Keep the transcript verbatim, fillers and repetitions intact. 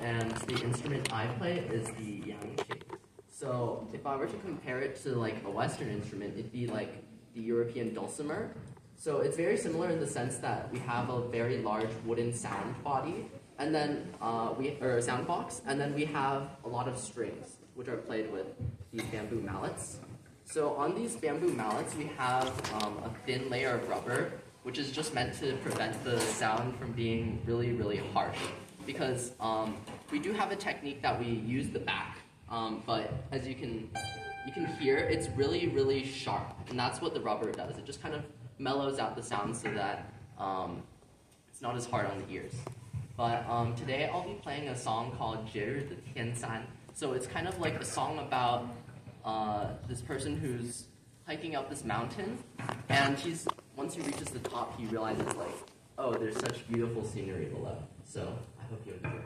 and the instrument I play is the yangqin. So if I were to compare it to like a Western instrument, it'd be like the European dulcimer. So it's very similar in the sense that we have a very large wooden sound body, and then uh, we or sound box, and then we have a lot of strings, which are played with these bamboo mallets. So on these bamboo mallets, we have um, a thin layer of rubber, which is just meant to prevent the sound from being really, really harsh. Because um, we do have a technique that we use the back, um, but as you can you can hear, it's really, really sharp, and that's what the rubber does. It just kind of mellows out the sound so that um, it's not as hard on the ears. But um, today I'll be playing a song called Jiru the Tian Shan. So it's kind of like a song about uh, this person who's hiking up this mountain, and he's once he reaches the top, he realizes like, oh, there's such beautiful scenery below. So I hope you enjoy.